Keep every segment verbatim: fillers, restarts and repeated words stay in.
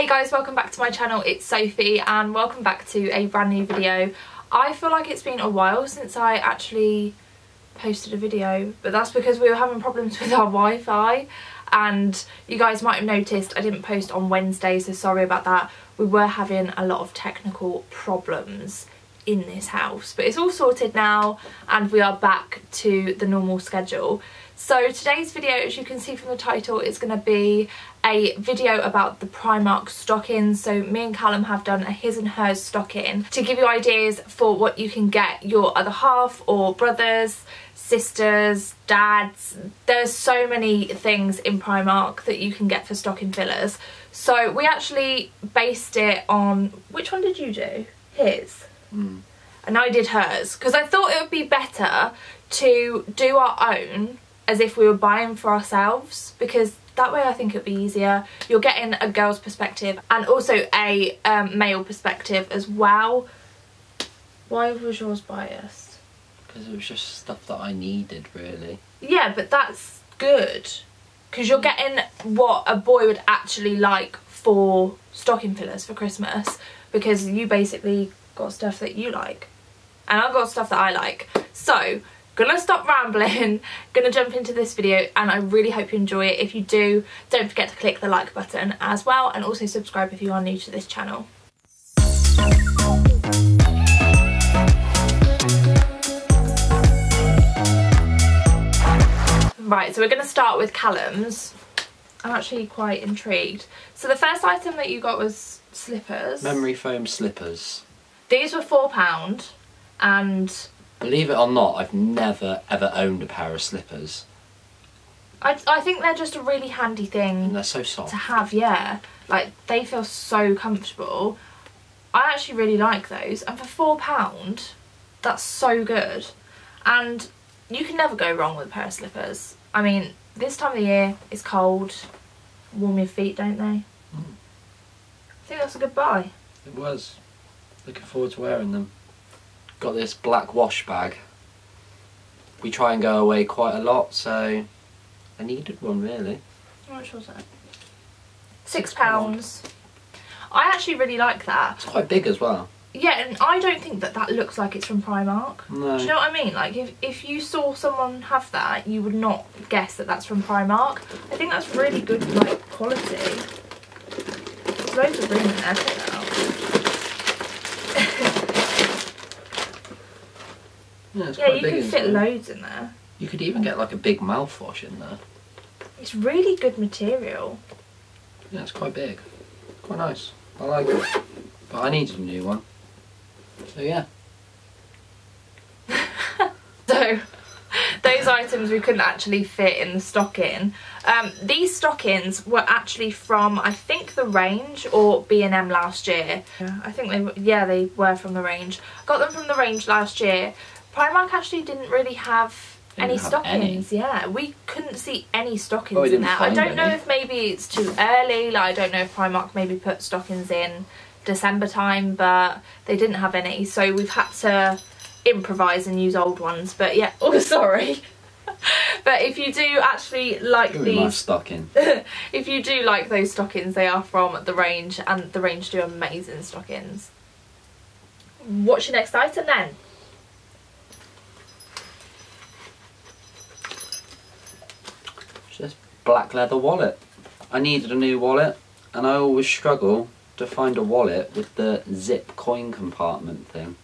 Hey guys, welcome back to my channel. It's Sophie and welcome back to a brand new video. I feel like it's been a while since I actually posted a video, but that's because we were having problems with our Wi-Fi, and you guys might have noticed I didn't post on Wednesday, so sorry about that. We were having a lot of technical problems in this house, but it's all sorted now and we are back to the normal schedule. So today's video, as you can see from the title, is going to be a video about the Primark stockings. So me and Callum have done a his and hers stocking to give you ideas for what you can get your other half or brothers, sisters, dads. There's so many things in Primark that you can get for stocking fillers. So we actually based it on, which one did you do? His. Mm. And I did hers because I thought it would be better to do our own as if we were buying for ourselves, because that way I think it'd be easier. You're getting a girl's perspective and also a um, male perspective as well. Why was yours biased? Because it was just stuff that I needed, really. Yeah, but that's good because you're getting what a boy would actually like for stocking fillers for Christmas, because you basically got stuff that you like and I've got stuff that I like. So gonna stop rambling, gonna jump into this video, and I really hope you enjoy it. If you do, don't forget to click the like button as well, and also subscribe if you are new to this channel. Right, so we're gonna start with Callum's. I'm actually quite intrigued. So the first item that you got was slippers. Memory foam slippers. These were four pounds, and believe it or not, I've never ever owned a pair of slippers. I, I think they're just a really handy thing. And they're so soft to have, yeah. Like, they feel so comfortable. I actually really like those. And for four pound, that's so good. And you can never go wrong with a pair of slippers. I mean, this time of the year, it's cold. Warm your feet, don't they? Mm. I think that's a good buy. It was. Looking forward to wearing them. Got this black wash bag. We try and go away quite a lot, so I needed one, really. How much was that? Six pounds. I actually really like that. It's quite big as well. Yeah, and I don't think that that looks like it's from Primark. No. Do you know what I mean? Like, if, if you saw someone have that, you would not guess that that's from Primark. I think that's really good, like, quality. There's loads of room in there, check that out. Yeah, yeah, you can fit loads in there. You could even get like a big mouthwash in there. It's really good material. Yeah, it's quite big. Quite nice. I like it. But I needed a new one. So yeah. So, those items we couldn't actually fit in the stocking. Um, these stockings were actually from, I think, The Range or B and M last year. Yeah, I think they were, yeah, they were from The Range. Got them from The Range last year. Primark actually didn't really have didn't any have stockings, any. Yeah. We couldn't see any stockings oh, in there. I don't any. know if maybe it's too early, like I don't know if Primark maybe put stockings in December time, but they didn't have any, so we've had to improvise and use old ones, but yeah, oh sorry. But if you do actually like Ooh, these my stocking. If you do like those stockings, they are from The Range, and The Range do amazing stockings. What's your next item then? This black leather wallet. I needed a new wallet, and I always struggle to find a wallet with the zip coin compartment thing.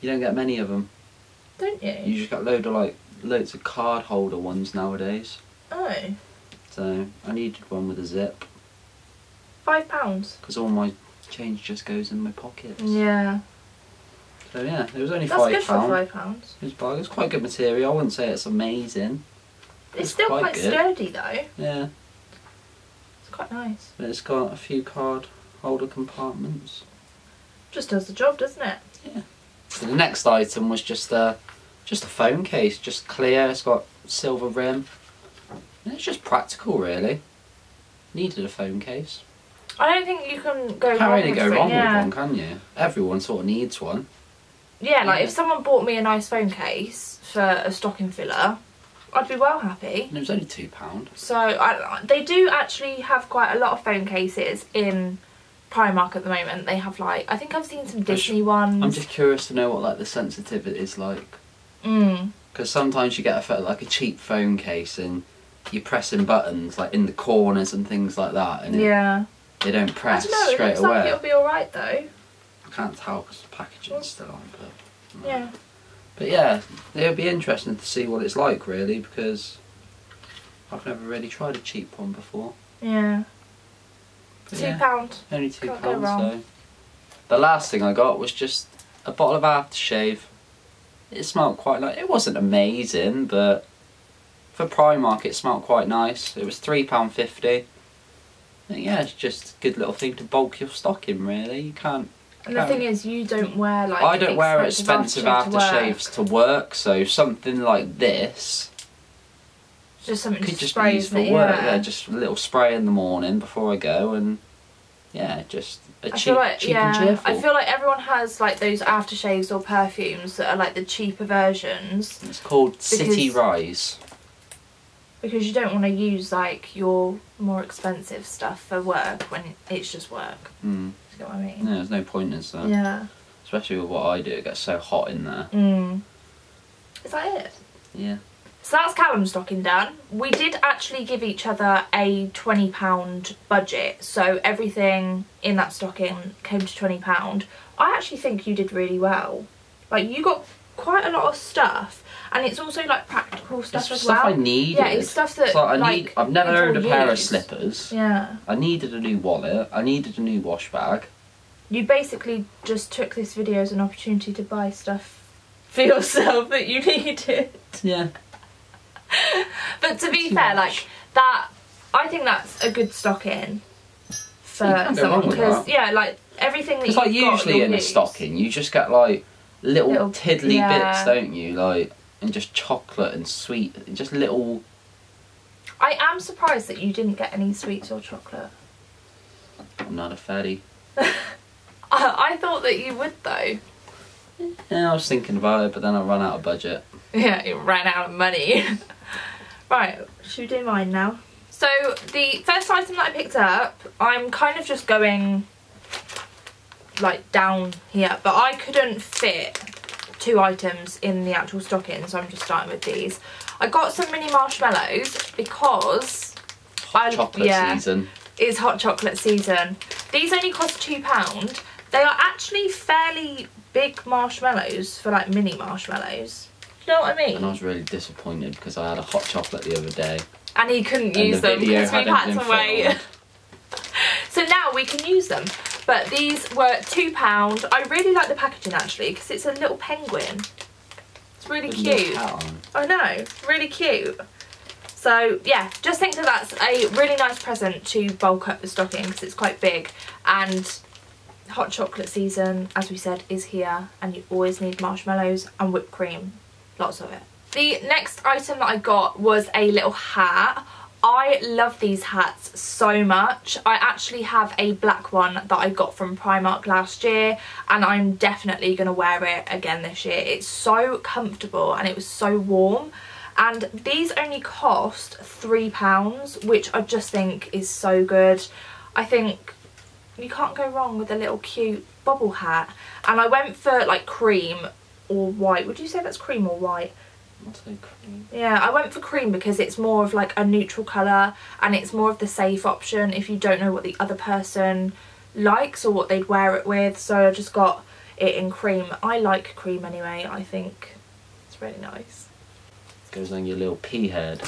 You don't get many of them. Don't you? You just got loads of like loads of card holder ones nowadays. Oh. So I needed one with a zip. Five pounds. Because all my change just goes in my pockets. Yeah. So yeah, it was only That's five pounds. That's good for five pounds. It was, it was quite good material. I wouldn't say it's amazing. It's, it's still quite, quite sturdy though. Yeah. It's quite nice. But it's got a few card holder compartments. Just does the job, doesn't it? Yeah. So the next item was just a, just a phone case, just clear, it's got silver rim. And it's just practical, really. Needed a phone case. I don't think you can go you wrong really with go wrong yeah. with one, can you? Everyone sort of needs one. Yeah, like yeah. if someone bought me a nice phone case for a stocking filler, I'd be well happy. And it was only two pounds. So I, they do actually have quite a lot of phone cases in Primark at the moment. They have like, I think I've seen some Disney ones. I'm just curious to know what like the sensitivity is like. Mm. Because sometimes you get a, like a cheap phone case and you're pressing buttons like in the corners and things like that, and yeah, it, they don't press I don't know, straight it looks away. Like it'll be all right though. I can't tell because the packaging's still on, but no. yeah. But yeah, it'll be interesting to see what it's like really, because I've never really tried a cheap one before. Yeah. But two yeah, pound. Only two can't pounds though. The last thing I got was just a bottle of aftershave. It smelled quite like, it wasn't amazing, but for Primark it smelled quite nice. It was three pounds fifty. And yeah, it's just a good little thing to bulk your stock in really. You can't. And the um, thing is, you don't wear like I don't wear expensive aftershaves to work. to work, so something like this just something could just be used for work. Yeah, just a little spray in the morning before I go, and yeah, just a I cheap, like, cheap yeah, and cheerful. I feel like everyone has like those aftershaves or perfumes that are like the cheaper versions. It's called because, City Rise. Because you don't want to use like your more expensive stuff for work when it's just work. Mm. You know what I mean? Yeah, there's no point in that. Yeah. Especially with what I do, it gets so hot in there. Mm. Is that it? Yeah. So that's Callum's stocking done. We did actually give each other a twenty pound budget, so everything in that stocking came to twenty pound. I actually think you did really well. Like, you got quite a lot of stuff, and it's also like practical stuff it's as stuff well. Stuff I needed. Yeah, it's stuff that it's like, I like, need, I've never owned a used. pair of slippers. Yeah. I needed a new wallet. I needed a new wash bag. You basically just took this video as an opportunity to buy stuff for yourself that you needed. Yeah. But to be Too fair, much. like that, I think that's a good stocking for someone because yeah, like everything that you've like got, usually in use. a stocking, you just get like. Little, little tiddly yeah. bits, don't you? Like, and just chocolate and sweet, and just little. I am surprised that you didn't get any sweets or chocolate. I'm not a fatty. I, I thought that you would though. Yeah, I was thinking about it, but then I ran out of budget. Yeah, it ran out of money. Right, should we do mine now? So the first item that I picked up, I'm kind of just going like down here, but I couldn't fit two items in the actual stocking, so I'm just starting with these. I got some mini marshmallows because hot I, chocolate yeah, season. It's hot chocolate season. These only cost two pound. They are actually fairly big marshmallows for like mini marshmallows. Do you know what I mean? And I was really disappointed because I had a hot chocolate the other day, and he couldn't and use the them because we packed them away. So now we can use them. But these were two pounds. I really like the packaging actually because it's a little penguin. It's really With cute. I know, really cute. So yeah, just think that that's a really nice present to bulk up the stocking because it's quite big. And hot chocolate season, as we said, is here. And you always need marshmallows and whipped cream. Lots of it. The next item that I got was a little hat. I love these hats so much. I actually have a black one that I got from Primark last year, and I'm definitely going to wear it again this year. It's so comfortable and it was so warm. And these only cost three pounds, which I just think is so good. I think you can't go wrong with a little cute bobble hat. And I went for like cream or white. Would you say that's cream or white? Cream. Yeah, I went for cream because it's more of like a neutral colour and it's more of the safe option if you don't know what the other person likes or what they'd wear it with, so I just got it in cream. I like cream anyway, I think it's really nice. Goes on your little pea head.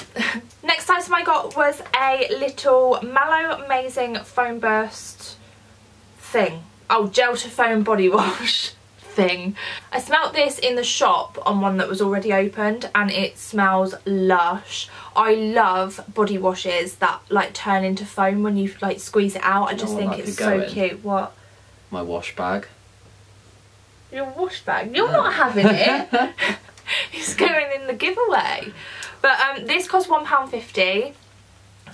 Next item I got was a little Mallow Amazing Foam Burst thing. Oh, gel to foam body wash. Thing. I smelt this in the shop on one that was already opened and it smells lush. I love body washes that like turn into foam when you like squeeze it out. I just think it's so cute. What? My wash bag. Your wash bag? You're not having it. It's going in the giveaway. But um, this cost one pound fifty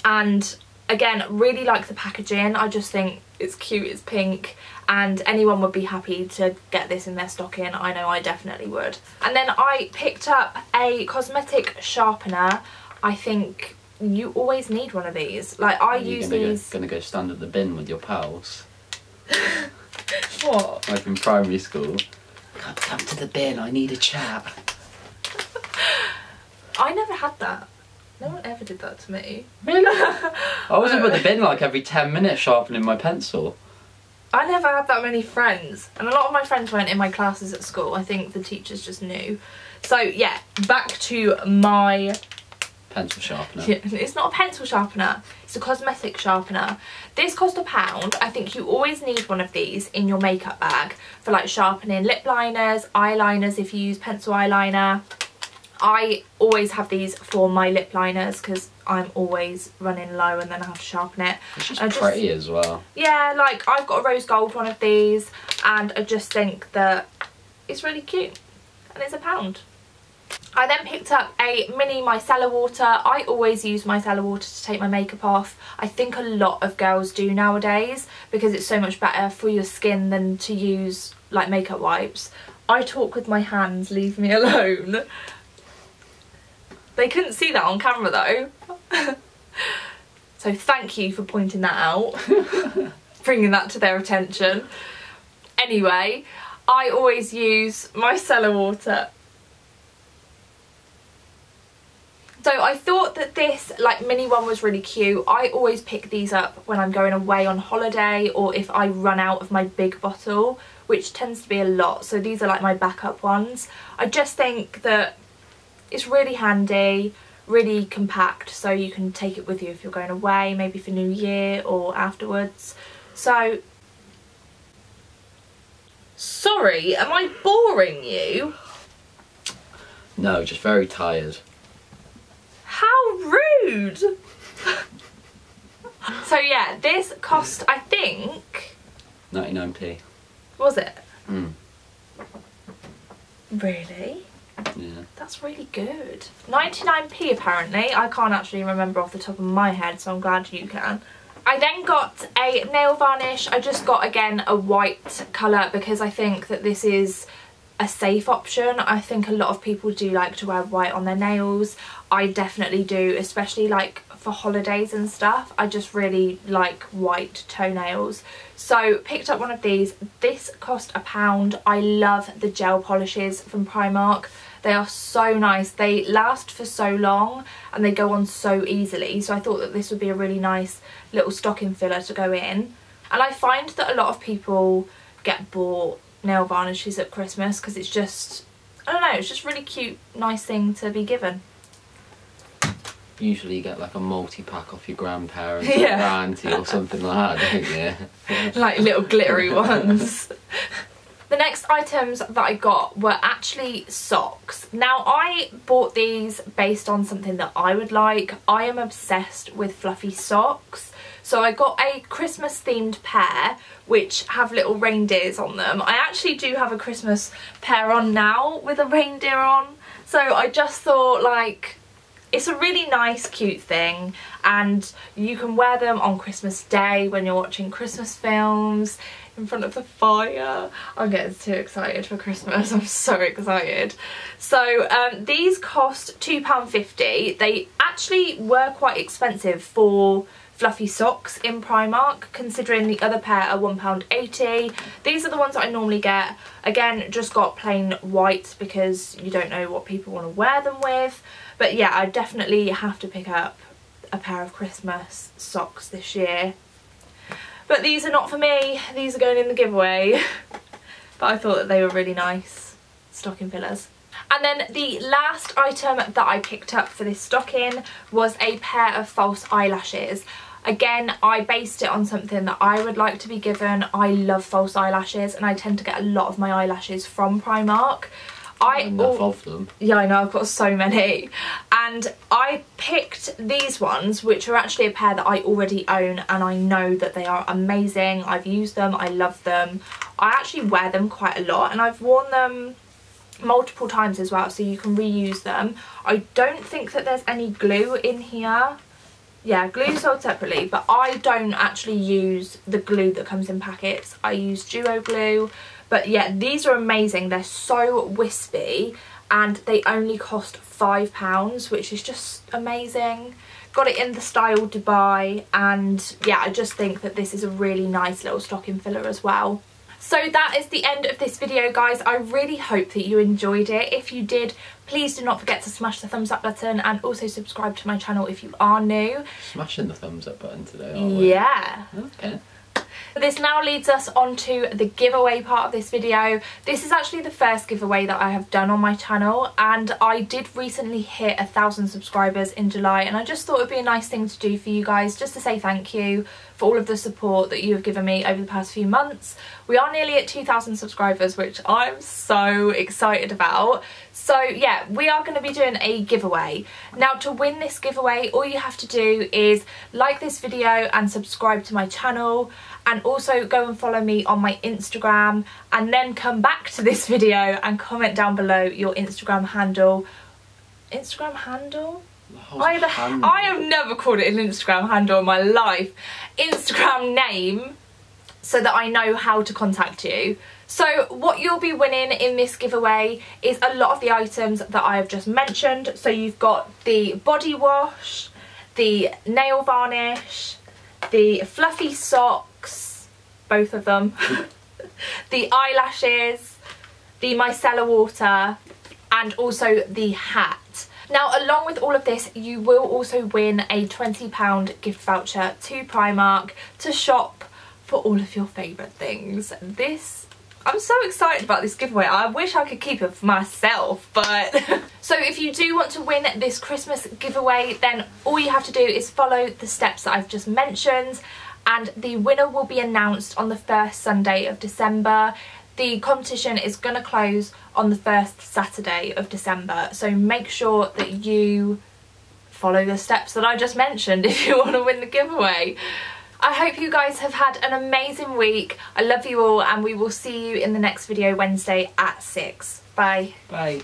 and Again, really like the packaging. I just think it's cute, it's pink, and anyone would be happy to get this in their stocking. I know I definitely would. And then I picked up a cosmetic sharpener. I think you always need one of these. Like, I use these... Are you gonna go stand at the bin with your pals? What? Like in primary school. Come, come to the bin, I need a chat. I never had that. No one ever did that to me. Really? I was up at the bin like every ten minutes sharpening my pencil. I never had that many friends. And a lot of my friends weren't in my classes at school. I think the teachers just knew. So yeah, back to my... pencil sharpener. It's not a pencil sharpener, it's a cosmetic sharpener. This cost a pound. I think you always need one of these in your makeup bag for like sharpening lip liners, eyeliners if you use pencil eyeliner. I always have these for my lip liners because I'm always running low and then I have to sharpen it. It's just pretty just, as well. Yeah, like I've got a rose gold one of these and I just think that it's really cute and it's a pound. I then picked up a mini micellar water. I always use micellar water to take my makeup off. I think a lot of girls do nowadays because it's so much better for your skin than to use like makeup wipes. I talk with my hands, leave me alone. They couldn't see that on camera though. So thank you for pointing that out, bringing that to their attention. Anyway, I always use micellar water. So I thought that this like mini one was really cute. I always pick these up when I'm going away on holiday or if I run out of my big bottle, which tends to be a lot. So these are like my backup ones. I just think that it's really handy, really compact, so you can take it with you if you're going away, maybe for New Year or afterwards. So, sorry, am I boring you? No, just very tired. How rude! So yeah, this cost, I think... ninety-nine p. Was it? Mm. Really? Yeah. That's really good. ninety-nine p apparently. I can't actually remember off the top of my head, so I'm glad you can. I then got a nail varnish. I just got, again, a white colour because I think that this is a safe option. I think a lot of people do like to wear white on their nails. I definitely do, especially like for holidays and stuff. I just really like white toenails. So picked up one of these. This cost a pound. I love the gel polishes from Primark. They are so nice. They last for so long and they go on so easily. So I thought that this would be a really nice little stocking filler to go in. And I find that a lot of people get bought nail varnishes at Christmas because it's just, I don't know, it's just really cute, nice thing to be given. Usually you get like a multi-pack off your grandparents, yeah, or auntie or something like that, don't you? Like little glittery ones. The next items that I got were actually socks. Now I bought these based on something that I would like. I am obsessed with fluffy socks. So I got a Christmas themed pair which have little reindeers on them. I actually do have a Christmas pair on now with a reindeer on. So I just thought like it's a really nice cute thing and you can wear them on Christmas Day when you're watching Christmas films in front of the fire. I'm getting too excited for Christmas, I'm so excited. So um, these cost two pounds fifty. They actually were quite expensive for fluffy socks in Primark, considering the other pair are one pound eighty. These are the ones that I normally get. Again, just got plain white because you don't know what people want to wear them with. But yeah, I definitely have to pick up a pair of Christmas socks this year. But these are not for me. These are going in the giveaway. But I thought that they were really nice stocking fillers. And then the last item that I picked up for this stocking was a pair of false eyelashes. Again, I based it on something that I would like to be given. I love false eyelashes and I tend to get a lot of my eyelashes from Primark. I enough of them. Yeah, I know, I've got so many. And I picked these ones, which are actually a pair that I already own and I know that they are amazing. I've used them, I love them. I actually wear them quite a lot and I've worn them multiple times as well, so you can reuse them. I don't think that there's any glue in here. Yeah, glue sold separately, but I don't actually use the glue that comes in packets. I use Duo glue. But yeah, these are amazing. They're so wispy and they only cost five pounds, which is just amazing. Got it in the style Dubai, and yeah, I just think that this is a really nice little stocking filler as well. So that is the end of this video, guys. I really hope that you enjoyed it. If you did, please do not forget to smash the thumbs up button and also subscribe to my channel if you are new. Smashing the thumbs up button today, aren't we? Yeah. Okay. This now leads us on to the giveaway part of this video. This is actually the first giveaway that I have done on my channel, and I did recently hit a thousand subscribers in July, and I just thought it would be a nice thing to do for you guys, just to say thank you for all of the support that you have given me over the past few months. We are nearly at two thousand subscribers, which I'm so excited about. So yeah, we are going to be doing a giveaway. Now, to win this giveaway, all you have to do is like this video and subscribe to my channel, and also go and follow me on my Instagram, and then come back to this video and comment down below your Instagram handle. Instagram handle? I, handle. I have never called it an Instagram handle in my life. Instagram name, so that I know how to contact you. So what you'll be winning in this giveaway is a lot of the items that I have just mentioned. So you've got the body wash, the nail varnish, the fluffy socks, both of them, the eyelashes, the micellar water, and also the hat. Now, along with all of this, you will also win a twenty pound gift voucher to Primark to shop for all of your favourite things. This, I'm so excited about this giveaway. I wish I could keep it for myself, but... So if you do want to win this Christmas giveaway, then all you have to do is follow the steps that I've just mentioned, and the winner will be announced on the first Sunday of December. The competition is going to close on the first Saturday of December, so make sure that you follow the steps that I just mentioned if you want to win the giveaway. I hope you guys have had an amazing week. I love you all, and we will see you in the next video Wednesday at six. Bye. Bye.